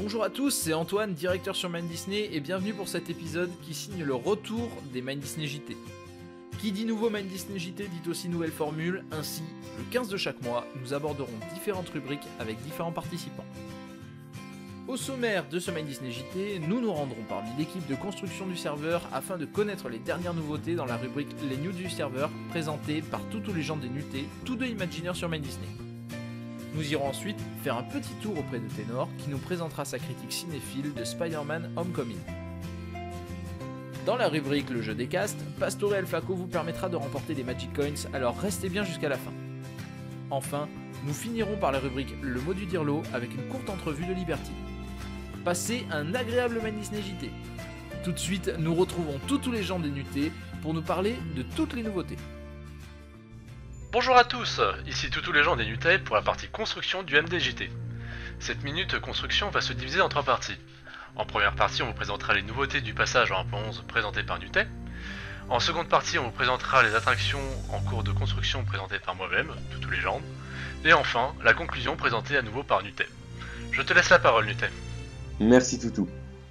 Bonjour à tous, c'est Antoine, directeur sur MineDisney, et bienvenue pour cet épisode qui signe le retour des MineDisney JT. Qui dit nouveau MineDisney JT dit aussi nouvelle formule, ainsi, le 15 de chaque mois, nous aborderons différentes rubriques avec différents participants. Au sommaire de ce MineDisney JT, nous nous rendrons parmi l'équipe de construction du serveur afin de connaître les dernières nouveautés dans la rubrique Les News du serveur, présentée par ToutouLégende et Nutey, tous deux Imagineurs sur MineDisney. Nous irons ensuite faire un petit tour auprès de Ténor qui nous présentera sa critique cinéphile de Spider-Man Homecoming. Dans la rubrique Le jeu des castes, Pastorel Flaco vous permettra de remporter des Magic Coins, alors restez bien jusqu'à la fin. Enfin, nous finirons par la rubrique Le mot du dirlo avec une courte entrevue de Liberty. Passez un agréable MineDisney JT. Tout de suite, nous retrouvons ToutouLégende et Nutey pour nous parler de toutes les nouveautés. Bonjour à tous, ici ToutouLégende et Nutey pour la partie construction du MDJT. Cette minute construction va se diviser en trois parties. En première partie, on vous présentera les nouveautés du passage en 1.11 présentées par Nutey. En seconde partie, on vous présentera les attractions en cours de construction présentées par moi-même, ToutouLégende. Et enfin, la conclusion présentée à nouveau par Nutey. Je te laisse la parole, Nutey. Merci Toutou.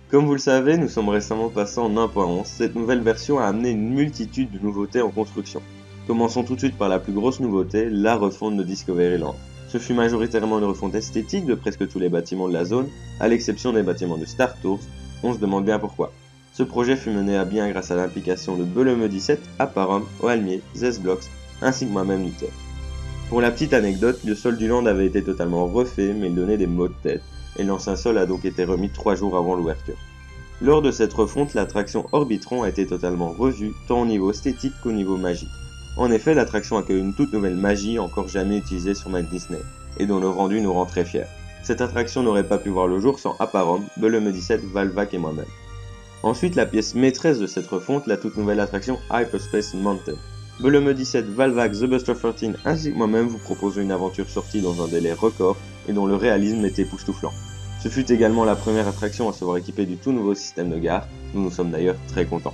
Comme vous le savez, nous sommes récemment passés en 1.11. Cette nouvelle version a amené une multitude de nouveautés en construction. Commençons tout de suite par la plus grosse nouveauté, la refonte de Discovery Land. Ce fut majoritairement une refonte esthétique de presque tous les bâtiments de la zone, à l'exception des bâtiments de Star Tours, on se demande bien pourquoi. Ce projet fut mené à bien grâce à l'implication de Beleme 17, Apparum, Oalmier, Zesblocks, ainsi que moi-même Nutey. Pour la petite anecdote, le sol du land avait été totalement refait mais il donnait des maux de tête, et l'ancien sol a donc été remis 3 jours avant l'ouverture. Lors de cette refonte, l'attraction Orbitron a été totalement revue, tant au niveau esthétique qu'au niveau magique. En effet, l'attraction accueille une toute nouvelle magie encore jamais utilisée sur MineDisney, et dont le rendu nous rend très fiers. Cette attraction n'aurait pas pu voir le jour sans Apparum, Beleme 17, Valvac et moi-même. Ensuite, la pièce maîtresse de cette refonte, la toute nouvelle attraction Hyperspace Mountain. Beleme 17, Valvac, The Buster 13 ainsi que moi-même vous proposons une aventure sortie dans un délai record et dont le réalisme est époustouflant. Ce fut également la première attraction à se voir équipée du tout nouveau système de gare, dont nous sommes d'ailleurs très contents.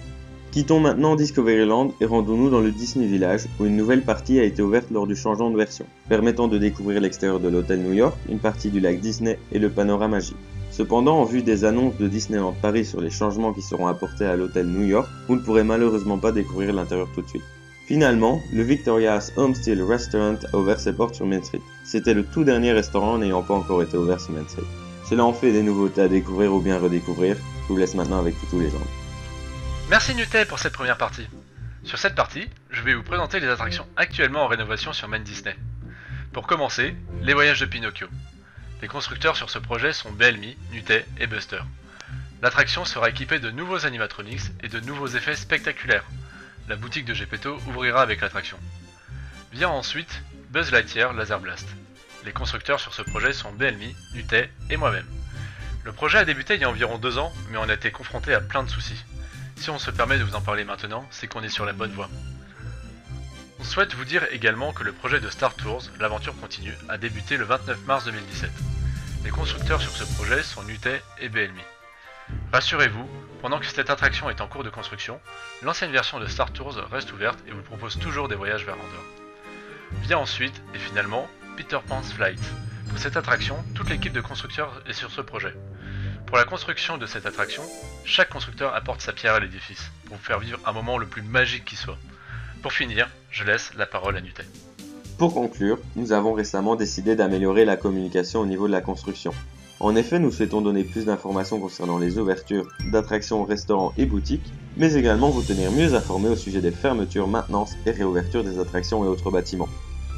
Quittons maintenant Discovery Land et rendons-nous dans le Disney Village où une nouvelle partie a été ouverte lors du changement de version, permettant de découvrir l'extérieur de l'hôtel New York, une partie du lac Disney et le panorama magique. Cependant, en vue des annonces de Disneyland Paris sur les changements qui seront apportés à l'hôtel New York, vous ne pourrez malheureusement pas découvrir l'intérieur tout de suite. Finalement, le Victoria's Homestead Restaurant a ouvert ses portes sur Main Street. C'était le tout dernier restaurant n'ayant pas encore été ouvert sur Main Street. Cela en fait des nouveautés à découvrir ou bien redécouvrir, je vous laisse maintenant avec ToutouLégende. Merci Nutey pour cette première partie. Sur cette partie, je vais vous présenter les attractions actuellement en rénovation sur MineDisney. Pour commencer, les voyages de Pinocchio. Les constructeurs sur ce projet sont BLMI, Nutey et Buster. L'attraction sera équipée de nouveaux animatronics et de nouveaux effets spectaculaires. La boutique de Gepetto ouvrira avec l'attraction. Vient ensuite Buzz Lightyear Laser Blast. Les constructeurs sur ce projet sont BLMI, Nutey et moi-même. Le projet a débuté il y a environ 2 ans, mais on a été confronté à plein de soucis. Si on se permet de vous en parler maintenant, c'est qu'on est sur la bonne voie. On souhaite vous dire également que le projet de Star Tours, l'aventure continue, a débuté le 29 mars 2017. Les constructeurs sur ce projet sont Nutey et BLMI. Rassurez-vous, pendant que cette attraction est en cours de construction, l'ancienne version de Star Tours reste ouverte et vous propose toujours des voyages vers Andor. Vient ensuite, et finalement, Peter Pan's Flight. Pour cette attraction, toute l'équipe de constructeurs est sur ce projet. Pour la construction de cette attraction, chaque constructeur apporte sa pierre à l'édifice, pour vous faire vivre un moment le plus magique qui soit. Pour finir, je laisse la parole à Nutey. Pour conclure, nous avons récemment décidé d'améliorer la communication au niveau de la construction. En effet, nous souhaitons donner plus d'informations concernant les ouvertures d'attractions, restaurants et boutiques, mais également vous tenir mieux informés au sujet des fermetures, maintenances et réouvertures des attractions et autres bâtiments.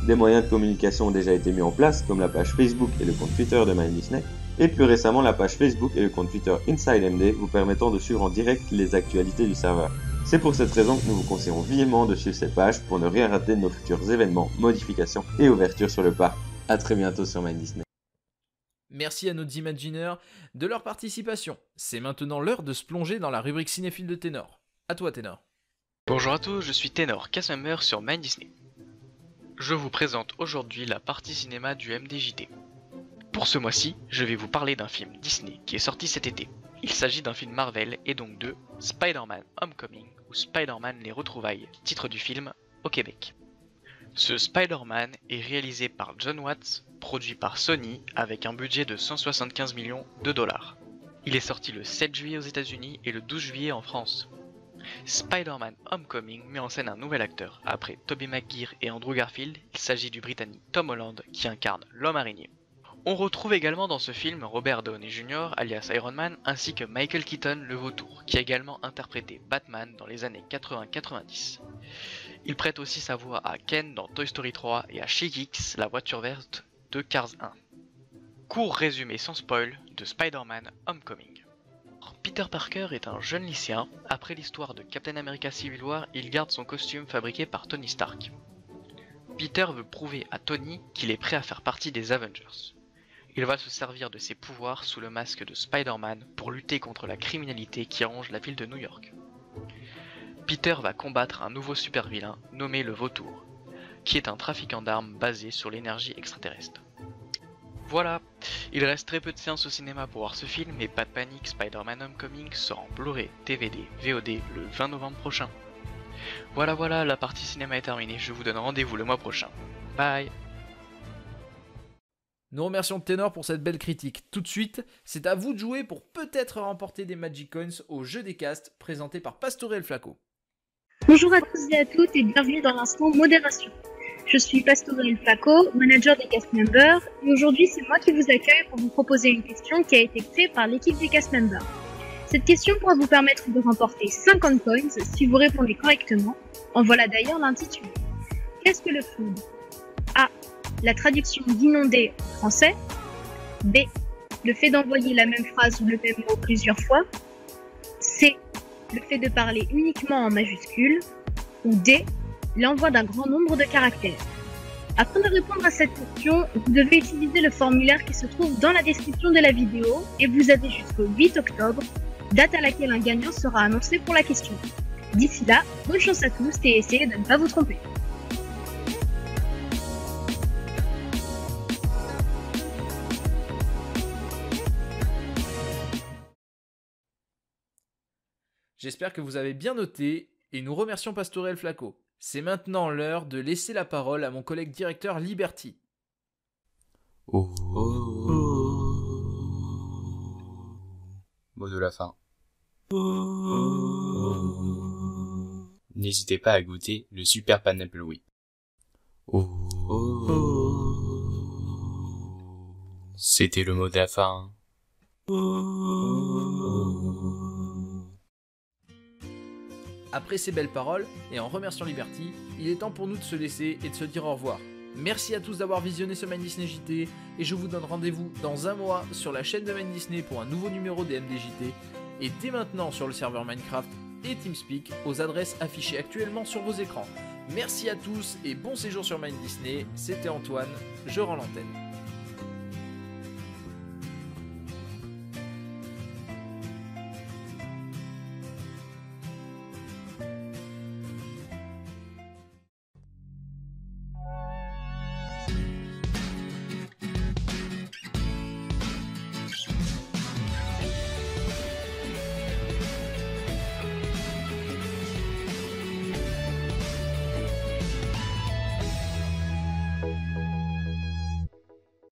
Des moyens de communication ont déjà été mis en place, comme la page Facebook et le compte Twitter de MineDisney, et plus récemment la page Facebook et le compte Twitter InsideMD vous permettant de suivre en direct les actualités du serveur. C'est pour cette raison que nous vous conseillons vivement de suivre ces pages pour ne rien rater de nos futurs événements, modifications et ouvertures sur le parc. A très bientôt sur MineDisney. Merci à nos Imagineurs de leur participation. C'est maintenant l'heure de se plonger dans la rubrique cinéphile de Ténor. A toi Ténor. Bonjour à tous, je suis Ténor, Casmameur sur MineDisney. Je vous présente aujourd'hui la partie cinéma du MDJT. Pour ce mois-ci, je vais vous parler d'un film Disney qui est sorti cet été. Il s'agit d'un film Marvel et donc de Spider-Man Homecoming ou Spider-Man Les Retrouvailles, titre du film au Québec. Ce Spider-Man est réalisé par John Watts, produit par Sony avec un budget de 175 millions de dollars. Il est sorti le 7 juillet aux États-Unis et le 12 juillet en France. Spider-Man Homecoming met en scène un nouvel acteur. Après Tobey Maguire et Andrew Garfield, il s'agit du Britannique Tom Holland qui incarne l'Homme Araignée. On retrouve également dans ce film Robert Downey Jr. alias Iron Man ainsi que Michael Keaton le Vautour qui a également interprété Batman dans les années 80-90. Il prête aussi sa voix à Ken dans Toy Story 3 et à She-Geeks, la voiture verte de Cars 1. Court résumé sans spoil de Spider-Man Homecoming. Peter Parker est un jeune lycéen. Après l'histoire de Captain America Civil War, il garde son costume fabriqué par Tony Stark. Peter veut prouver à Tony qu'il est prêt à faire partie des Avengers. Il va se servir de ses pouvoirs sous le masque de Spider-Man pour lutter contre la criminalité qui ronge la ville de New York. Peter va combattre un nouveau super-vilain nommé le Vautour, qui est un trafiquant d'armes basé sur l'énergie extraterrestre. Voilà, il reste très peu de séances au cinéma pour voir ce film, mais pas de panique, Spider-Man Homecoming sort en Blu-ray, DVD, VOD le 20 novembre prochain. Voilà, la partie cinéma est terminée, je vous donne rendez-vous le mois prochain. Bye. Nous remercions Ténor pour cette belle critique. Tout de suite, c'est à vous de jouer pour peut-être remporter des Magic Coins au jeu des castes présenté par Pastorel Flaco. Bonjour à tous et à toutes et bienvenue dans l'instant modération. Je suis Pastorel Flaco, manager des cast members, et aujourd'hui c'est moi qui vous accueille pour vous proposer une question qui a été créée par l'équipe des cast members. Cette question pourra vous permettre de remporter 50 coins si vous répondez correctement, en voilà d'ailleurs l'intitulé. Qu'est-ce que le flood? A. La traduction d'inonder en français. B. Le fait d'envoyer la même phrase ou le même mot plusieurs fois. C. Le fait de parler uniquement en majuscules. Ou D. l'envoi d'un grand nombre de caractères. Afin de répondre à cette question, vous devez utiliser le formulaire qui se trouve dans la description de la vidéo et vous avez jusqu'au 8 octobre, date à laquelle un gagnant sera annoncé pour la question. D'ici là, bonne chance à tous et essayez de ne pas vous tromper. J'espère que vous avez bien noté et nous remercions Pastorel Flaco. C'est maintenant l'heure de laisser la parole à mon collègue directeur Liberty. Mot de la fin. N'hésitez pas à goûter le super Pineapple Whip. C'était le mot de la fin. Après ces belles paroles, et en remerciant Liberty, il est temps pour nous de se laisser et de se dire au revoir. Merci à tous d'avoir visionné ce MineDisney JT, et je vous donne rendez-vous dans un mois sur la chaîne de MineDisney pour un nouveau numéro des MDJT, et dès maintenant sur le serveur Minecraft et TeamSpeak, aux adresses affichées actuellement sur vos écrans. Merci à tous, et bon séjour sur MineDisney, c'était Antoine, je rends l'antenne.